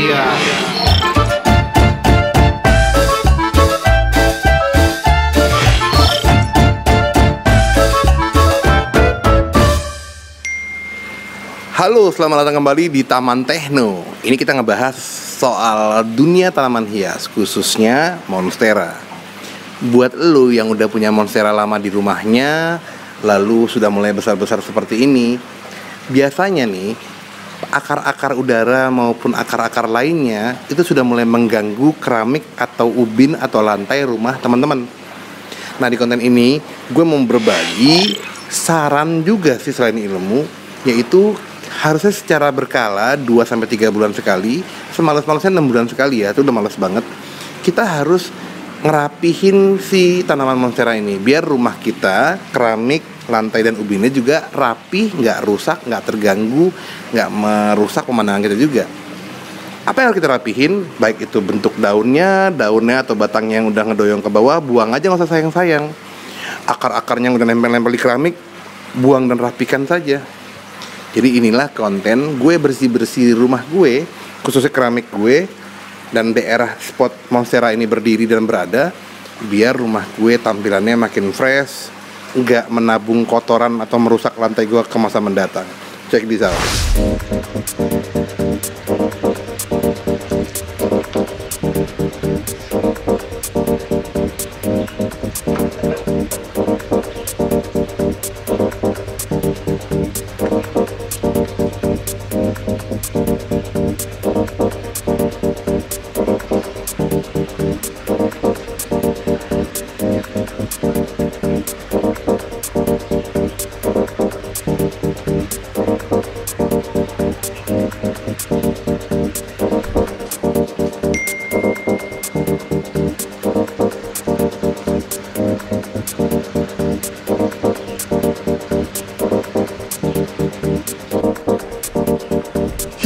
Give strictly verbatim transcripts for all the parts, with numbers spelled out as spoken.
Iya. Halo, selamat datang kembali di Taman Techno. Ini kita ngebahas soal dunia tanaman hias, khususnya Monstera. Buat lo yang udah punya Monstera lama di rumahnya, lalu sudah mulai besar-besar seperti ini, biasanya nih akar-akar udara maupun akar-akar lainnya itu sudah mulai mengganggu keramik atau ubin atau lantai rumah teman-teman. Nah, di konten ini gue mau berbagi saran juga sih selain ilmu, yaitu harusnya secara berkala dua sampai tiga bulan sekali, semalas-malasnya enam bulan sekali ya, itu udah malas banget. Kita harus ngerapihin si tanaman Monstera ini biar rumah kita, keramik, lantai dan ubinnya juga rapih, nggak rusak, nggak terganggu, nggak merusak pemandangan kita juga. Apa yang harus kita rapihin? Baik itu bentuk daunnya, daunnya atau batangnya yang udah ngedoyong ke bawah, buang aja, nggak usah sayang-sayang. Akar-akarnya yang udah nempel-nempel di keramik, buang dan rapikan saja. Jadi inilah konten gue bersih-bersih rumah gue, khususnya keramik gue dan daerah spot Monstera ini berdiri dan berada, biar rumah gue tampilannya makin fresh, nggak menabung kotoran atau merusak lantai gue ke masa mendatang. Check this out.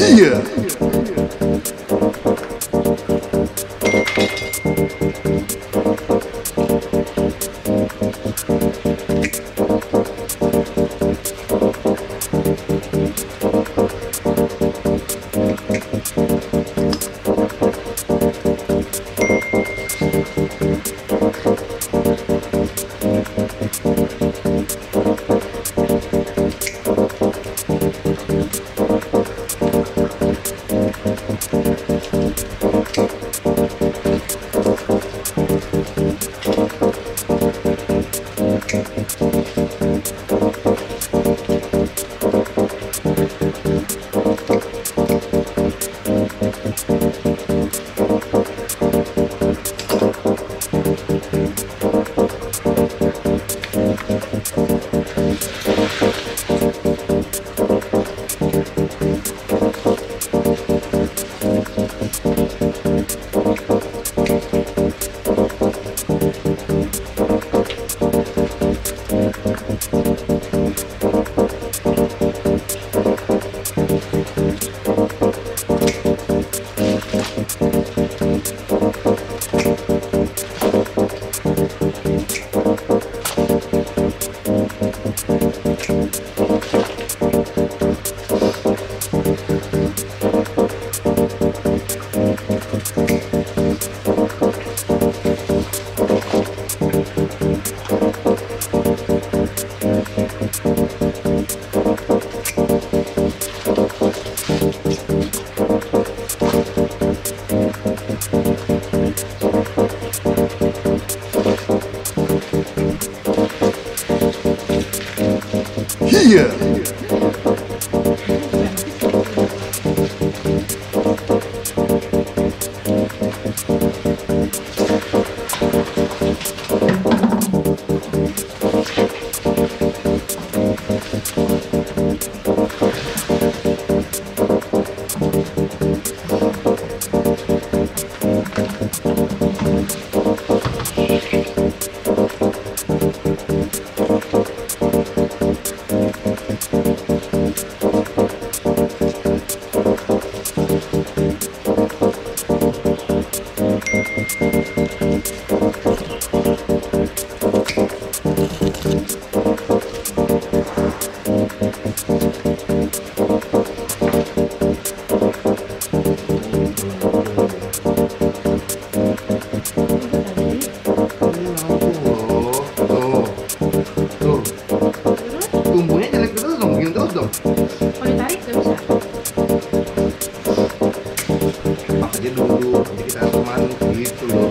Yeah. Yeah. Thank you. loh. Kalau ditarik nggak bisa. Pas aja dulu, nanti kita teman gitu loh.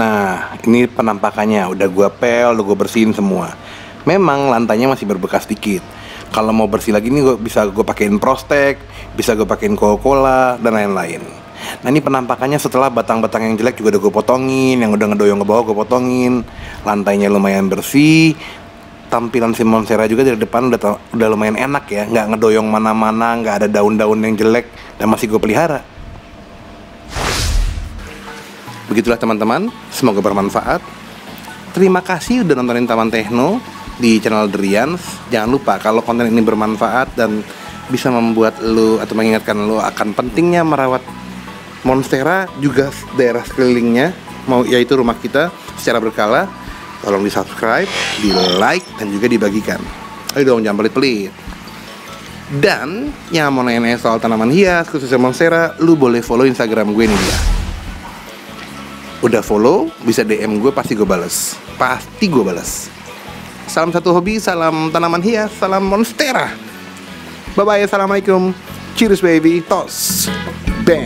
Nah, ini penampakannya. Udah gua pel, udah gua bersihin semua. Memang lantainya masih berbekas dikit. Kalau mau bersih lagi nih, gua bisa gua pakein prostek, bisa gua pakein Coca-Cola dan lain-lain. Nah, ini penampakannya setelah batang-batang yang jelek juga udah gua potongin, yang udah ngedoyong ke bawah gua potongin. Lantainya lumayan bersih. Tampilan si Monstera juga dari depan udah udah lumayan enak ya. Nggak ngedoyong mana-mana, nggak ada daun-daun yang jelek dan masih gua pelihara. Begitulah teman-teman, semoga bermanfaat. Terima kasih udah nontonin Taman Techno di channel The Rians. Jangan lupa kalau konten ini bermanfaat dan bisa membuat lo atau mengingatkan lo akan pentingnya merawat Monstera juga daerah sekelilingnya, mau yaitu rumah kita secara berkala. Tolong di subscribe, di like, dan juga dibagikan. Ayo dong, jangan pelit-pelit. Dan yang mau nanya soal tanaman hias khususnya Monstera, lu boleh follow Instagram gue nih ya. Udah follow, bisa D M gue, pasti gue bales. Pasti gue bales. Salam satu hobi, salam tanaman hias, salam Monstera. Bye-bye, assalamualaikum. Cheers baby, toss. Bang.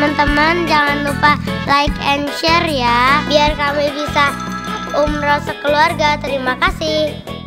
Teman-teman jangan lupa like and share ya, biar kami bisa umroh sekeluarga. Terima kasih.